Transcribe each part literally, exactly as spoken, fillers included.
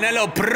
Canelo Pro.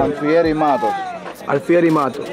Alfiery Matos. Alfiery Matos.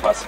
Passa.